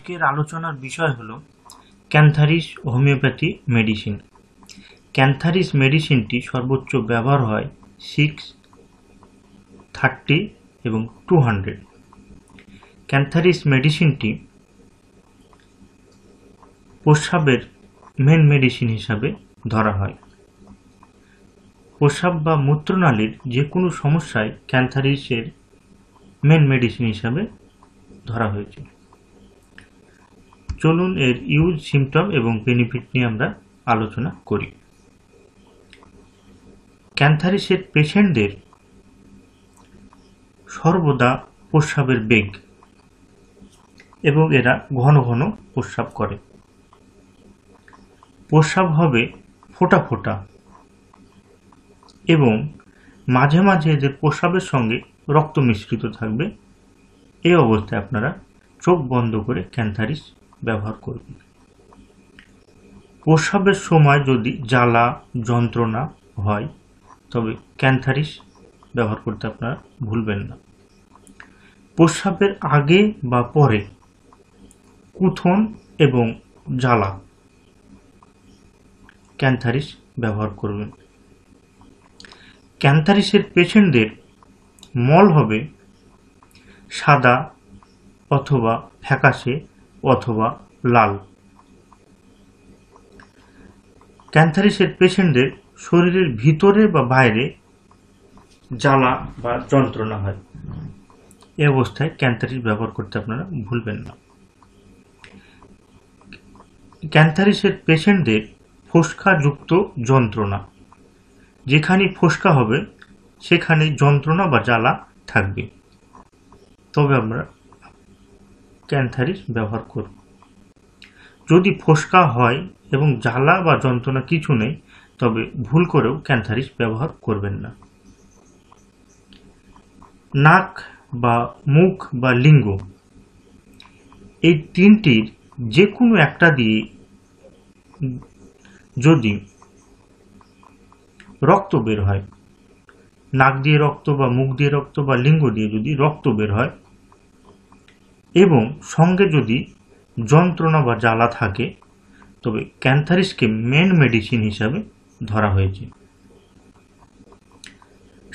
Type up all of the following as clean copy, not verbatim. আজকের আলোচনার বিষয় হলো ক্যান্থারিস হোমিওপ্যাথি মেডিসিন। ক্যান্থারিস মেডিসিনটি সর্বোচ্চ ব্যবহার হয় 6, 30 এবং 200। ক্যান্থারিস মেডিসিনটি প্রস্রাবের মেন মেডিসিন হিসাবে ধরা হয়। প্রস্রাব বা মূত্রনালীর যে কোনো সমস্যায় ক্যান্থারিসের মেন মেডিসিন হিসাবে ধরা হয়েছে। চলুন এর ইউজ, সিমটম এবং বেনিফিট নিয়ে আমরা আলোচনা করি। ক্যান্থারিসের পেশেন্টদের সর্বদা প্রস্রাবের বেগ এবং এরা ঘন ঘন প্রস্রাব করে। প্রস্রাব হবে ফোঁটা ফোঁটা এবং মাঝে মাঝে এদের প্রস্রাবের সঙ্গে রক্ত মিশ্রিত থাকবে। এই অবস্থায় আপনারা চোখ বন্ধ করে ক্যান্থারিস ব্যবহার করবেন। প্রস্রাবের সময় যদি জ্বালা যন্ত্রণা হয় তবে ক্যান্থারিস ব্যবহার করতে আপনারা ভুলবেন না। প্রস্রাবের আগে বা পরে কুথন এবং জ্বালা ক্যান্থারিস ব্যবহার করবেন। ক্যান্থারিসের পেশেন্টদের মল হবে সাদা অথবা ফ্যাকাশে অথবা লাল। ক্যান্থারিসের পেশেন্টদের শরীরের ভিতরে বা বাইরে জ্বালা বা যন্ত্রণা হয়। এই অবস্থায় ক্যান্থারিস ব্যবহার করতে আপনারা ভুলবেন না। ক্যান্থারিসের পেশেন্টদের ফোস্কাযুক্ত যন্ত্রণা, যেখানে ফোস্কা হবে সেখানে যন্ত্রণা বা জ্বালা থাকবে, তবে আমরা ক্যান্থারিস ব্যবহার করব। যদি ফোস্কা হয় এবং জ্বালা বা যন্ত্রণা কিছু নেই তবে ভুল করেও ক্যান্থারিস ব্যবহার করবেন না। নাক বা মুখ বা লিঙ্গ, এই তিনটির যে কোনো একটা দিয়ে যদি রক্ত বের হয়, নাক দিয়ে রক্ত বা মুখ দিয়ে রক্ত বা লিঙ্গ দিয়ে যদি রক্ত বের হয় এবং সঙ্গে যদি যন্ত্রণা বা জ্বালা থাকে তবে ক্যান্থারিসকে মেন মেডিসিন হিসাবে ধরা হয়েছে।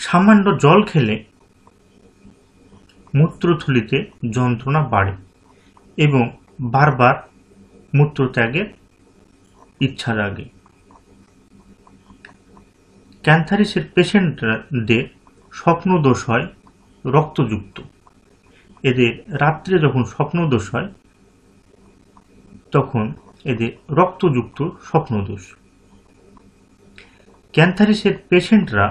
সামান্য জল খেলে মূত্রথলিতে যন্ত্রণা বাড়ে এবং বারবার মূত্রত্যাগের ইচ্ছা জাগে। ক্যান্থারিসের পেশেন্টদের স্বপ্নদোষ হয় রক্তযুক্ত। এদের রাত্রে যখন স্বপ্নদোষ হয় তখন এদের রক্তযুক্ত স্বপ্নদোষ। ক্যান্থারিসের পেশেন্টরা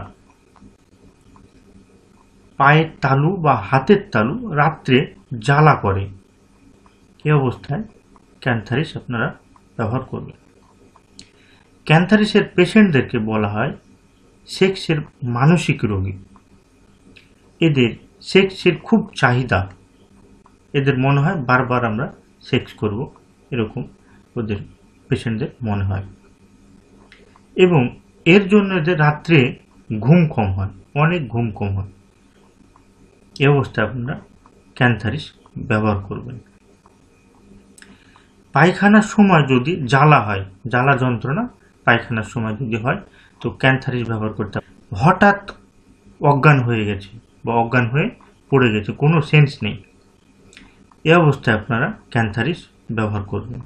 পায়ের তালু বা হাতের তালু রাত্রে জ্বালা করে। এ অবস্থায় ক্যান্থারিস আপনারা ব্যবহার করবেন। ক্যান্থারিসের পেশেন্টদেরকে বলা হয় সেক্সের মানসিক রোগী। এদের সেক্সের খুব চাহিদা, এদের মনে হয় বারবার আমরা সেক্স করব, এরকম ওদের পেশেন্টদের মনে হয় এবং এর জন্য এদের রাত্রে ঘুম কম হয়, অনেক ঘুম কম হয়। এই অবস্থায় আপনারা ক্যান্থারিস ব্যবহার করবেন। পায়খানার সময় যদি জ্বালা হয়, জ্বালা যন্ত্রণা পায়খানার সময় যদি হয় তো ক্যান্থারিস ব্যবহার করতে হবে। হঠাৎ অজ্ঞান হয়ে গেছে বা অজ্ঞান হয়ে পড়ে গেছে, কোনো সেন্স নেই, এ অবস্থায় আপনারা ক্যান্থারিস ব্যবহার করবেন।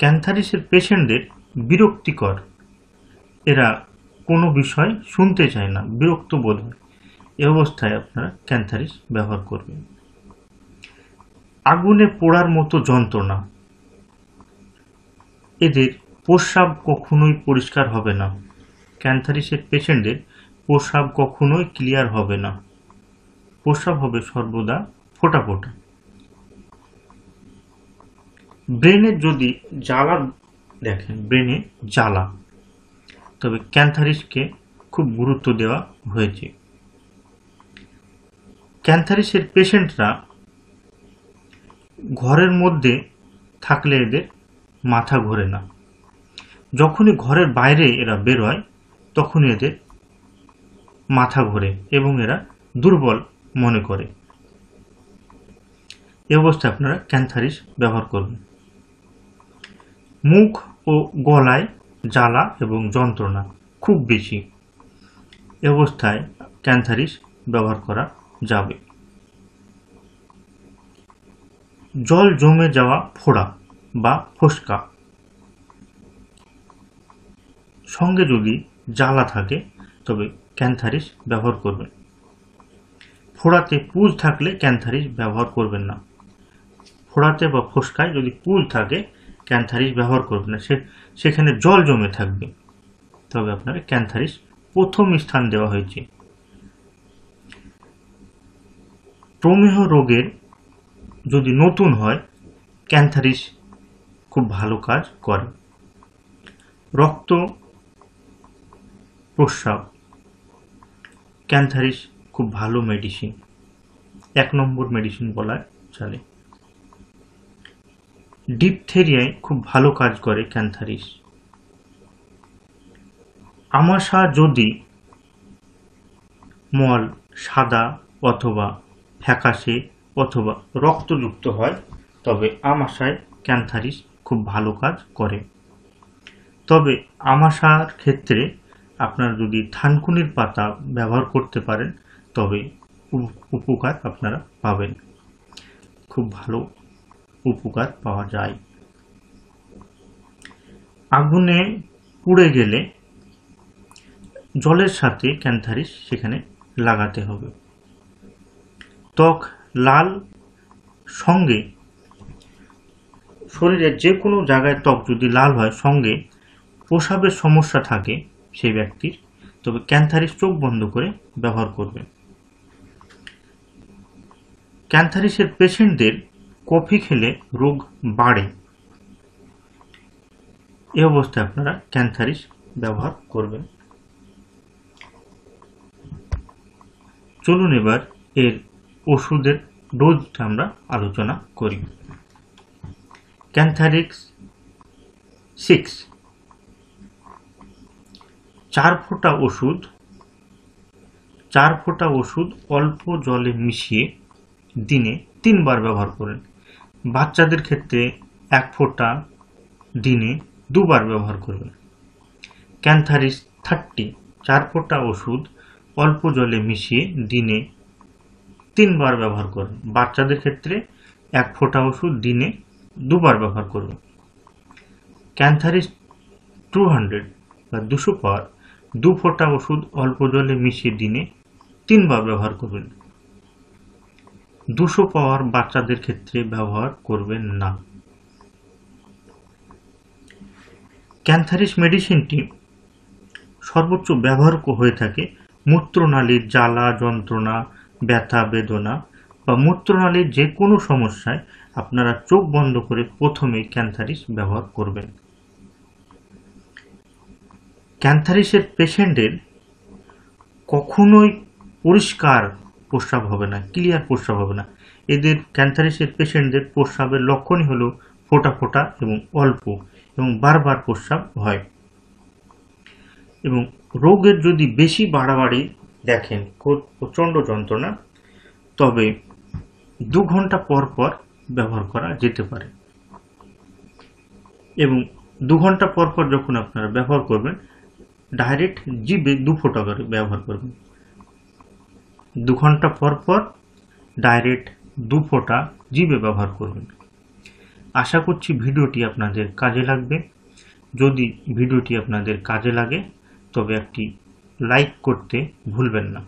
ক্যান্থারিসের পেশেন্টদের বিরক্তিকর, এরা কোনো বিষয় শুনতে চায় না, বিরক্ত বোধ হয়, এ অবস্থায় আপনারা ক্যান্থারিস ব্যবহার করবেন। আগুনে পোড়ার মতো যন্ত্রণা, এদের প্রস্রাব কখনোই পরিষ্কার হবে না। ক্যান্থারিসের পেশেন্টদের প্রস্রাব কখনোই ক্লিয়ার হবে না, প্রস্রাব হবে সর্বদা ফোঁটা ফোঁটা। ব্রেনে যদি জ্বালা দেখেন, ব্রেনে জ্বালা, তবে ক্যান্থারিসকে খুব গুরুত্ব দেওয়া হয়েছে। ক্যান্থারিসের পেশেন্টরা ঘরের মধ্যে থাকলে এদের মাথা ঘোরে না, যখনই ঘরের বাইরে এরা বেরোয় তখনই এদের মাথা ঘোরে এবং এরা দুর্বল মনে করে। এই অবস্থায় আপনারা ক্যান্থারিস ব্যবহার করবেন। মুখ ও গলায় জ্বালা এবং যন্ত্রণা খুব বেশি, এই অবস্থায় ক্যান্থারিস ব্যবহার করা যাবে। জল জমে যাওয়া ফোড়া বা ফোসকা সঙ্গে যদি জ্বালা থাকে তবে ক্যান্থারিস ব্যবহার করবেন। ফোড়াতে পুজ থাকলে ক্যান্থারিস ব্যবহার করবেন না। ফোড়াতে বা ফোসকায় যদি পুজ থাকে ক্যান্থারিস ব্যবহার করবেন না, সেখানে জল জমে থাকবে তবে আপনার ক্যান্থারিস প্রথম স্থান দেওয়া হয়েছে। প্রমেহ রোগের যদি নতুন হয় ক্যান্থারিস খুব ভালো কাজ করে। রক্ত প্রস্রাব ক্যান্থারিস খুব ভালো মেডিসিন, 1 নম্বর মেডিসিন বলা চলে। ডিপথেরিয়ায় খুব ভালো কাজ করে ক্যান্থারিস। আমাশা যদি মল সাদা অথবা ফ্যাকাশে অথবা রক্তযুক্ত হয় তবে আমাশায় ক্যান্থারিস খুব ভালো কাজ করে। তবে আমাশার ক্ষেত্রে আপনারা যদি থানকুনির পাতা ব্যবহার করতে পারেন তবে উপকার আপনারা পাবেন, খুব ভালো উপকার পাওয়া যায়। আগুনে পুড়ে গেলে জলের সাথে ক্যান্থারিস সেখানে লাগাতে হবে। ত্বক লাল সঙ্গে শরীরের যে কোনো জায়গায় ত্বক যদি লাল হয় সঙ্গে প্রস্রাবের সমস্যা থাকে সেই ব্যক্তির তবে ক্যান্থারিস চোখ বন্ধ করে ব্যবহার করবেন। ক্যান্থারিসের পেশেন্টদের কফি খেলে রোগ বাড়ে, এ অবস্থায় আপনারা ক্যান্থারিস ব্যবহার করবেন। চলুন এবার এর ওষুধের ডোজটা আমরা আলোচনা করি। ক্যান্থারিস 6 4 ফোঁটা ওষুধ অল্প জলে মিশিয়ে দিনে 3 বার ব্যবহার করেন। বাচ্চাদের ক্ষেত্রে 1 ফোঁটা দিনে 2 বার ব্যবহার করবেন। ক্যান্থারিস 30 4 ফোঁটা ওষুধ অল্প জলে মিশিয়ে দিনে 3 বার ব্যবহার করবেন। বাচ্চাদের ক্ষেত্রে 1 ফোঁটা ওষুধ দিনে 2 বার ব্যবহার করবেন। ক্যান্থারিস 200 বা 200 পাওয়ার 2 ফোঁটা ওষুধ অল্প জলে মিশিয়ে দিনে 3 বার ব্যবহার করবেন। 200 পাওয়ার বাচ্চাদের ক্ষেত্রে ব্যবহার করবেন না। ক্যান্থারিস মেডিসিনটি সর্বোচ্চ ব্যবহার হয়ে থাকে মূত্রনালীর জ্বালা যন্ত্রণা ব্যথা বেদনা বা মূত্রনালীর যে কোনো সমস্যায় আপনারা চোখ বন্ধ করে প্রথমে ক্যান্থারিস ব্যবহার করবেন। ক্যান্থারিসের পেশেন্টের কখনোই পরিষ্কার প্রস্রাব হবে না, ক্লিয়ার প্রস্রাব হবে না। এদের ক্যান্থারিসের পেশেন্টদের প্রস্রাবের লক্ষণই হলো ফোঁটা ফোঁটা এবং অল্প এবং বারবার প্রস্রাব হয়। এবং রোগের যদি বেশি বাড়াবাড়ি দেখেন প্রচণ্ড যন্ত্রণা তবে 2 ঘন্টা পর পর ব্যবহার করা যেতে পারে। এবং 2 ঘন্টা পর পর যখন আপনারা ব্যবহার করবেন ডাইরেক্ট জিভে 2 ফোঁটা করে ব্যবহার করবেন। 2 ঘন্টা পর পর ডাইরেক্ট 2 ফোঁটা জিভে ব্যবহার করবেন। আশা করছি ভিডিওটি আপনাদের কাজে লাগবে। যদি ভিডিওটি আপনাদের কাজে লাগে তবে একটি লাইক করতে ভুলবেন না।